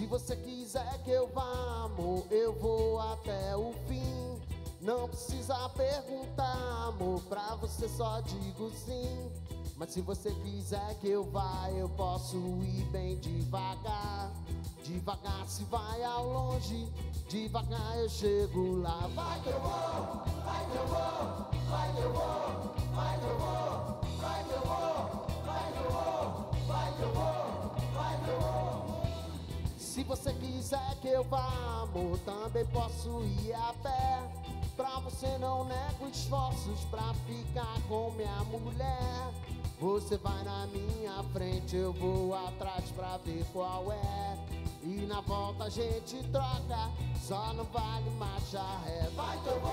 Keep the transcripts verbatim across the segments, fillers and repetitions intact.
Se você quiser que eu vá, amor, eu vou até o fim. Não precisa perguntar, amor, pra você só digo sim. Mas se você quiser que eu vá, eu posso ir bem devagar. Devagar se vai ao longe, devagar eu chego lá. Vai que eu vou, vai que eu vou, vai que eu vou, vai que eu vou, vai que eu vou, vai que eu vou, vai que eu vou, vai que eu vou. Se você quiser que eu vá, amor, também posso ir a pé. Pra você não nego esforços pra ficar com minha mulher. Você vai na minha frente, eu vou atrás pra ver qual é. E na volta a gente troca, só não vale marcha ré. Vai que eu vou,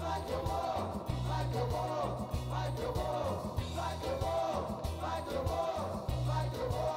vai que eu vou, vai que eu vou, vai que eu vou, vai que eu vou, vai que eu vou, vai que eu vou, vai que eu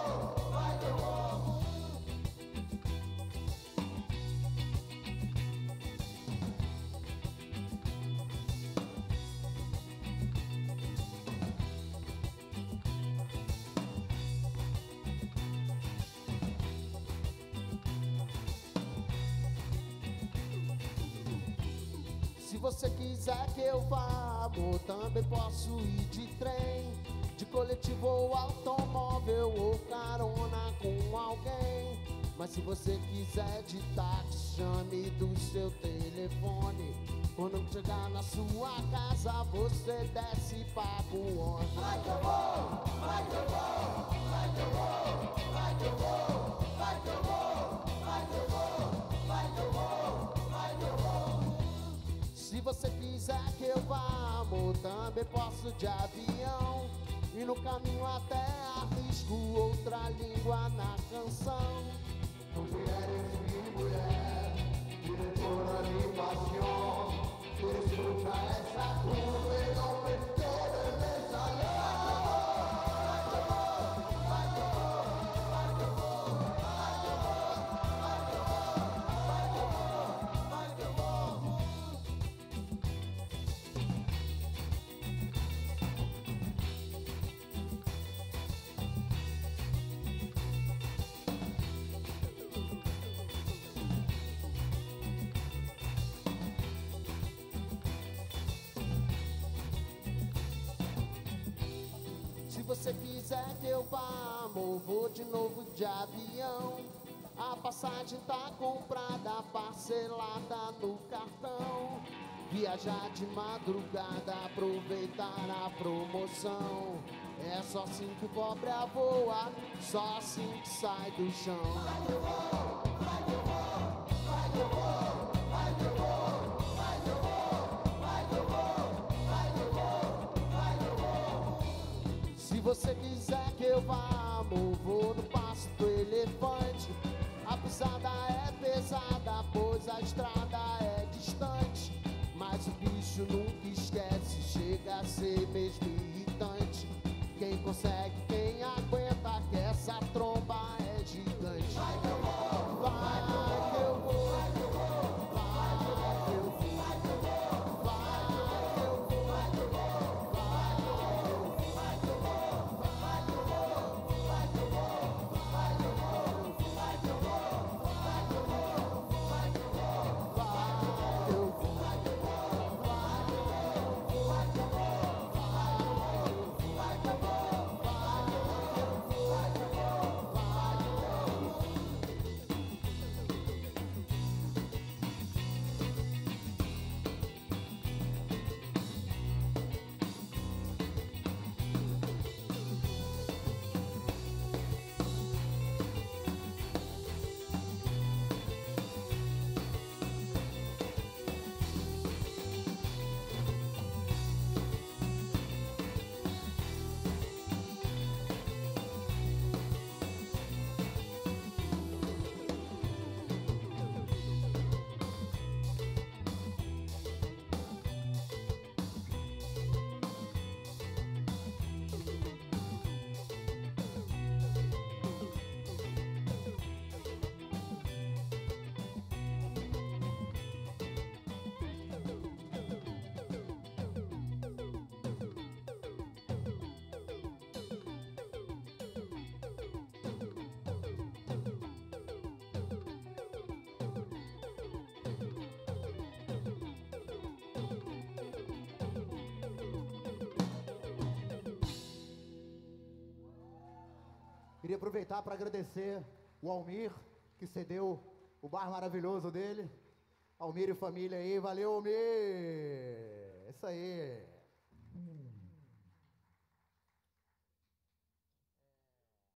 Se você quiser que eu vá, amor, também posso ir de trem, de coletivo ou automóvel ou carona com alguém. Mas se você quiser de táxi, chame do seu telefone. Quando chegar na sua casa, você desce para o ônibus. Vai que eu vou, vai que eu vou, vai que eu vou, vai que eu vou, vai que eu vou, vai que eu vou, vai que eu vou, vai que eu vou. Se você quiser que eu vá, amor, também posso de avião. E no caminho até arrisco outra língua na canção. Mulher e mulher, diretora de paixão, desfruta essa curva e não perder nessa lei. Se você quiser que eu vá, amor, vou de novo de avião. A passagem tá comprada, parcelada no cartão. Viajar de madrugada, aproveitar a promoção. É só assim que o pobre voa, só assim que sai do chão. Vai que eu vou, vai que eu vou, vai que eu vou, vai que eu vou, vai que eu vou, vai que eu vou, vai que eu vou, vai que eu vou. Se você quiser que eu vá, amor, vou no passo do elefante. A pisada é pesada, pois a estrada é distante. Mas o bicho nunca esquece, chega a ser mesmo irritante. Quem consegue, quem aguenta, que essa tromba é gigante. Vai que eu vou, vai que eu vou, vai que eu vou, vai que eu vou. Oh! Queria aproveitar para agradecer o Almir, que cedeu o bar maravilhoso dele. Almir e família aí, valeu, Almir! Isso aí!